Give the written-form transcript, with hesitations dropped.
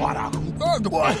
Barack Erdogan.